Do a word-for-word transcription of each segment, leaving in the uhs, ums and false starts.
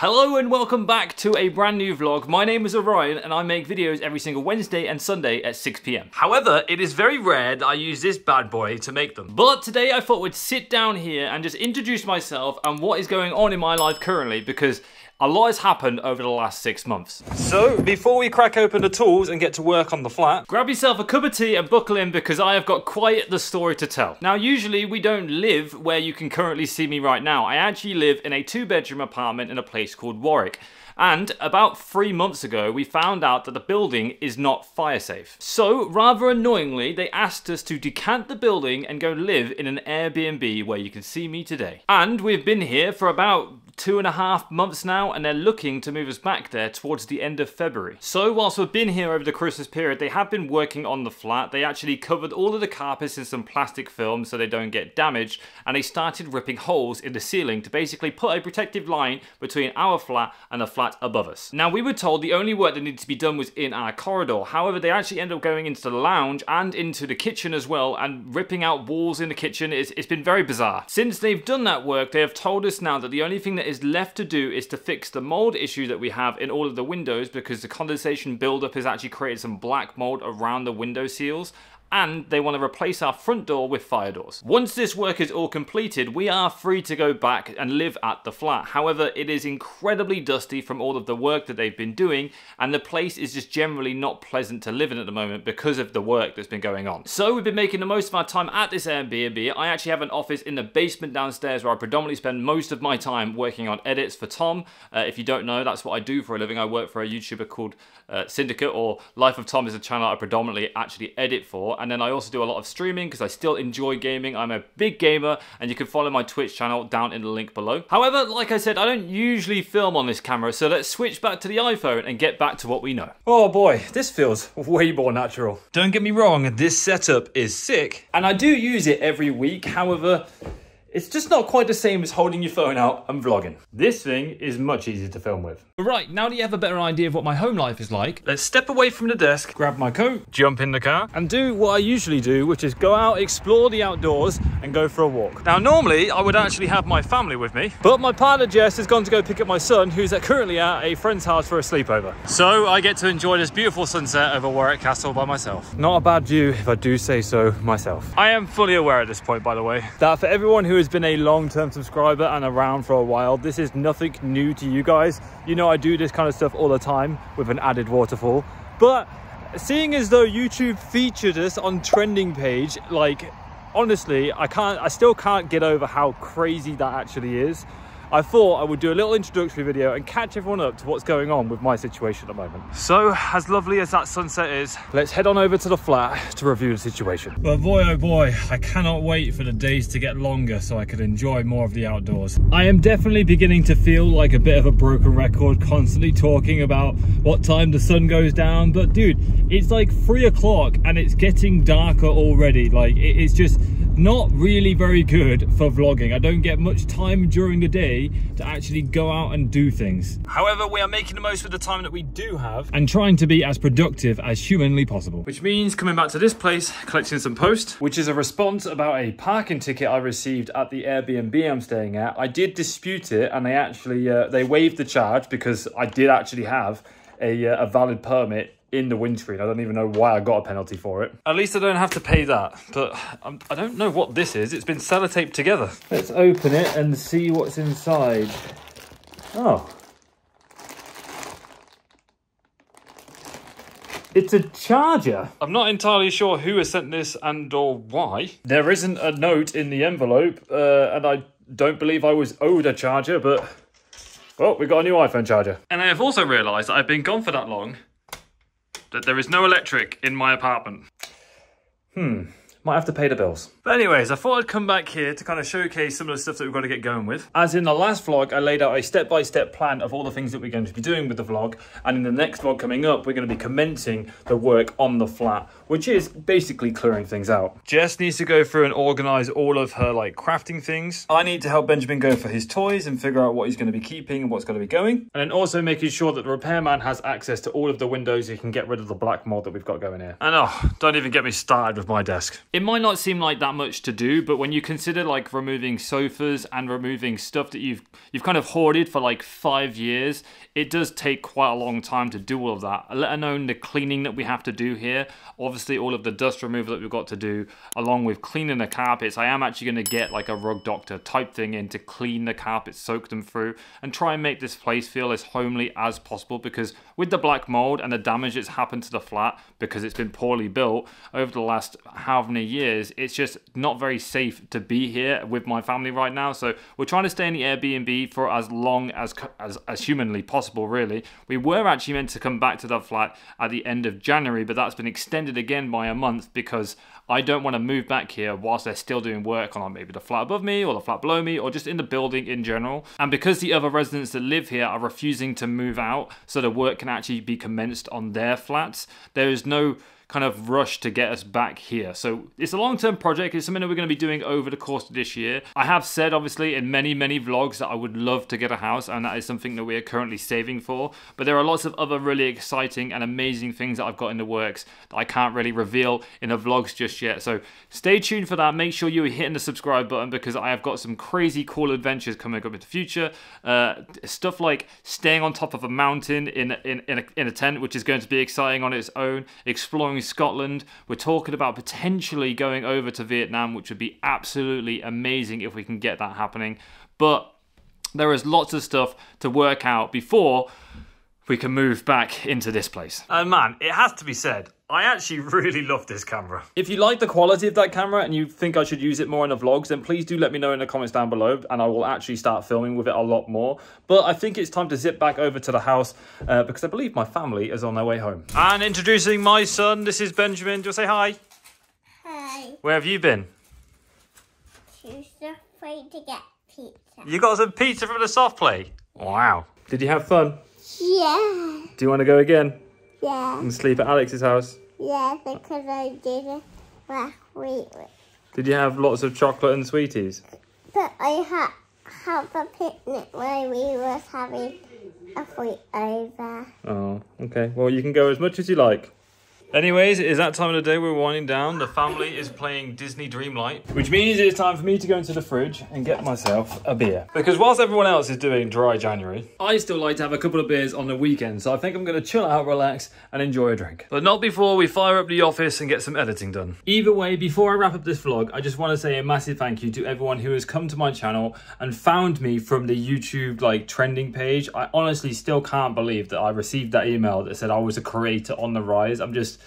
Hello and welcome back to a brand new vlog. My name is Orion and I make videos every single Wednesday and Sunday at six p m. However, it is very rare that I use this bad boy to make them. But today I thought we'd sit down here and just introduce myself and what is going on in my life currently, because a lot has happened over the last six months. So, before we crack open the tools and get to work on the flat, grab yourself a cup of tea and buckle in, because I have got quite the story to tell. Now, usually we don't live where you can currently see me right now. I actually live in a two-bedroom apartment in a place called Warwick. And about three months ago, we found out that the building is not fire safe. So, rather annoyingly, they asked us to decant the building and go live in an Airbnb where you can see me today. And we've been here for about two and a half months now, and they're looking to move us back there towards the end of February. So, whilst we've been here over the Christmas period, they have been working on the flat. They actually covered all of the carpets in some plastic film so they don't get damaged, and they started ripping holes in the ceiling to basically put a protective line between our flat and the flat above us. Now, we were told the only work that needed to be done was in our corridor. However, they actually ended up going into the lounge and into the kitchen as well, and ripping out walls in the kitchen. It's, it's been very bizarre. Since they've done that work, they have told us now that the only thing that is left to do is to fix the mold issue that we have in all of the windows, because the condensation buildup has actually created some black mold around the window seals. And they want to replace our front door with fire doors. Once this work is all completed, we are free to go back and live at the flat. However, it is incredibly dusty from all of the work that they've been doing, and the place is just generally not pleasant to live in at the moment because of the work that's been going on. So we've been making the most of our time at this Airbnb. I actually have an office in the basement downstairs where I predominantly spend most of my time working on edits for Tom. Uh, if you don't know, that's what I do for a living. I work for a YouTuber called uh, Syndicate, or Life of Tom is a channel I predominantly actually edit for. And then I also do a lot of streaming because I still enjoy gaming. I'm a big gamer, and you can follow my Twitch channel down in the link below. However, like I said, I don't usually film on this camera, so let's switch back to the iPhone and get back to what we know. Oh boy, this feels way more natural. Don't get me wrong, this setup is sick, and I do use it every week. However, it's just not quite the same as holding your phone out and vlogging. This thing is much easier to film with. Right, now that you have a better idea of what my home life is like, let's step away from the desk, grab my coat, jump in the car, and do what I usually do, which is go out, explore the outdoors, and go for a walk. Now, normally, I would actually have my family with me, but my partner, Jess, has gone to go pick up my son, who's currently at a friend's house for a sleepover. So I get to enjoy this beautiful sunset over Warwick Castle by myself. Not a bad view, if I do say so myself. I am fully aware at this point, by the way, that for everyone who has been a long-term subscriber and around for a while, this is nothing new to you guys. You know, I do this kind of stuff all the time with an added waterfall, but seeing as though YouTube featured us on trending page, like, honestly, I can't, I still can't get over how crazy that actually is. I thought I would do a little introductory video and catch everyone up to what's going on with my situation at the moment. So, as lovely as that sunset is, let's head on over to the flat to review the situation. But boy, oh boy, I cannot wait for the days to get longer so I can enjoy more of the outdoors. I am definitely beginning to feel like a bit of a broken record, constantly talking about what time the sun goes down. But dude, it's like three o'clock and it's getting darker already. Like, it's just not really very good for vlogging. I don't get much time during the day to actually go out and do things. However, we are making the most of the time that we do have and trying to be as productive as humanly possible. Which means coming back to this place, collecting some posts, which is a response about a parking ticket I received at the Airbnb I'm staying at. I did dispute it, and they actually, uh, they waived the charge because I did actually have a, uh, a valid permit in the windscreen. I don't even know why I got a penalty for it. At least I don't have to pay that, but I'm, I don't know what this is. It's been sellotaped together. Let's open it and see what's inside. Oh. It's a charger. I'm not entirely sure who has sent this and or why. There isn't a note in the envelope, uh, and I don't believe I was owed a charger, but, well, we got a new iPhone charger. And I have also realised that I've been gone for that long that there is no electric in my apartment. Hmm, might have to pay the bills. But anyways, I thought I'd come back here to kind of showcase some of the stuff that we've got to get going with. As in the last vlog, I laid out a step-by-step plan of all the things that we're going to be doing with the vlog. And in the next vlog coming up, we're going to be commencing the work on the flat, which is basically clearing things out. Jess needs to go through and organize all of her, like, crafting things. I need to help Benjamin go for his toys and figure out what he's going to be keeping and what's going to be going. And then also making sure that the repairman has access to all of the windows so he can get rid of the black mold that we've got going here. And oh, don't even get me started with my desk. It might not seem like that much to do, but when you consider like removing sofas and removing stuff that you've you've kind of hoarded for like five years, it does take quite a long time to do all of that, let alone the cleaning that we have to do here. Obviously all of the dust removal that we've got to do, along with cleaning the carpets. I am actually going to get like a rug doctor type thing in to clean the carpets, soak them through, and try and make this place feel as homely as possible, because with the black mold and the damage that's happened to the flat because it's been poorly built over the last however many years, it's just not very safe to be here with my family right now. So we're trying to stay in the Airbnb for as long as, as, as humanly possible, really. We were actually meant to come back to that flat at the end of January, but that's been extended again by a month because I don't want to move back here whilst they're still doing work on maybe the flat above me or the flat below me or just in the building in general. And because the other residents that live here are refusing to move out so the work can actually be commenced on their flats, there is no kind of rush to get us back here. So it's a long-term project. It's something that we're going to be doing over the course of this year. I have said, obviously, in many, many vlogs that I would love to get a house, and that is something that we are currently saving for. But there are lots of other really exciting and amazing things that I've got in the works that I can't really reveal in the vlogs just yet. So stay tuned for that. Make sure you're hitting the subscribe button because I have got some crazy cool adventures coming up in the future. Uh, stuff like staying on top of a mountain in, in, in, a, in a tent, which is going to be exciting on its own, exploring Scotland. We're talking about potentially going over to Vietnam, which would be absolutely amazing if we can get that happening. But there is lots of stuff to work out before we can move back into this place. Oh man, it has to be said, I actually really love this camera. If you like the quality of that camera and you think I should use it more in the vlogs, then please do let me know in the comments down below and I will actually start filming with it a lot more. But I think it's time to zip back over to the house uh, because I believe my family is on their way home. And introducing my son, this is Benjamin. Do you say hi? Hi. Where have you been? She's afraid to get pizza. You got some pizza from the soft play? Wow. Did you have fun? Yeah. Do you want to go again? Yeah. And sleep at Alex's house? Yeah, because I did it last week. Did you have lots of chocolate and sweeties? But I had have a picnic where we was having a sleepover. Oh, okay. Well, you can go as much as you like. Anyways, it is that time of the day. We're winding down. The family is playing Disney Dreamlight, which means it's time for me to go into the fridge and get myself a beer. Because whilst everyone else is doing dry January, I still like to have a couple of beers on the weekend, so I think I'm going to chill out, relax, and enjoy a drink. But not before we fire up the office and get some editing done. Either way, before I wrap up this vlog, I just want to say a massive thank you to everyone who has come to my channel and found me from the YouTube like trending page. I honestly still can't believe that I received that email that said I was a creator on the rise. I'm just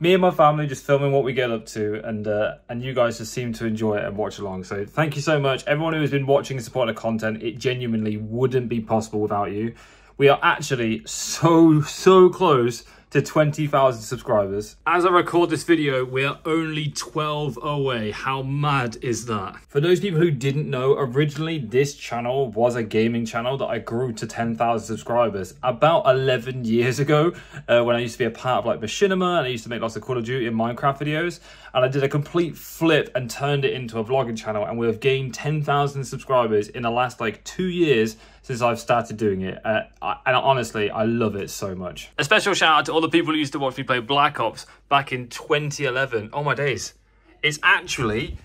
me and my family just filming what we get up to, and uh, and you guys just seem to enjoy it and watch along. So thank you so much. Everyone who has been watching and supporting the content, it genuinely wouldn't be possible without you. We are actually so, so close to twenty thousand subscribers. As I record this video, we are only twelve away. How mad is that? For those people who didn't know, originally this channel was a gaming channel that I grew to ten thousand subscribers about eleven years ago, uh, when I used to be a part of like Machinima, and I used to make lots of Call of Duty and Minecraft videos, and I did a complete flip and turned it into a vlogging channel, and we have gained ten thousand subscribers in the last like two years since I've started doing it, uh, I, and honestly, I love it so much. A special shout out to all the people who used to watch me play Black Ops back in twenty eleven. Oh my days. It's actually,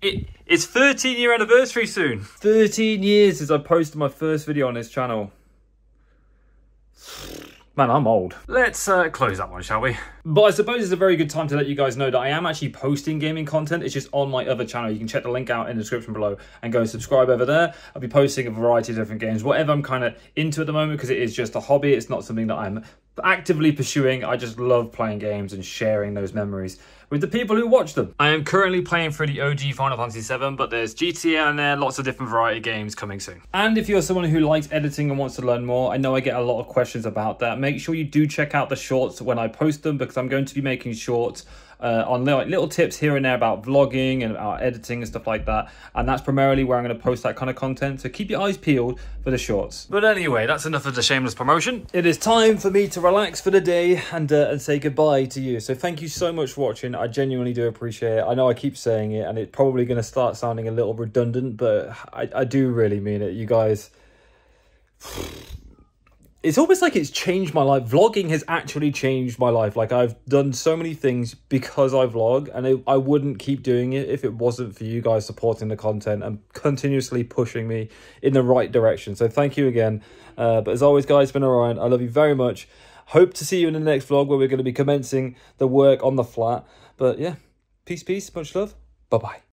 it, it's thirteen year anniversary soon. thirteen years since I posted my first video on this channel. Man, I'm old. Let's uh, close that one, shall we? But I suppose it's a very good time to let you guys know that I am actually posting gaming content. It's just on my other channel. You can check the link out in the description below and go subscribe over there. I'll be posting a variety of different games, whatever I'm kind of into at the moment, because it is just a hobby. It's not something that I'm actively pursuing. I just love playing games and sharing those memories with the people who watch them. I am currently playing through the O G Final Fantasy seven, but there's G T A in there, lots of different variety of games coming soon. And if you're someone who likes editing and wants to learn more, I know I get a lot of questions about that. Make sure you do check out the shorts when I post them, because I'm going to be making shorts Uh, on like little tips here and there about vlogging and about editing and stuff like that, and that's primarily where I'm going to post that kind of content, so keep your eyes peeled for the shorts. But anyway, that's enough of the shameless promotion. It is time for me to relax for the day and uh, and say goodbye to you. So thank you so much for watching. I genuinely do appreciate it. I know I keep saying it and it's probably going to start sounding a little redundant, but I, I do really mean it. You guys it's almost like it's changed my life. Vlogging has actually changed my life. Like, I've done so many things because I vlog, and I, I wouldn't keep doing it if it wasn't for you guys supporting the content and continuously pushing me in the right direction. So thank you again. Uh, but as always, guys, it's been Orion. I love you very much. Hope to see you in the next vlog where we're going to be commencing the work on the flat. But yeah, peace, peace, much love. Bye-bye.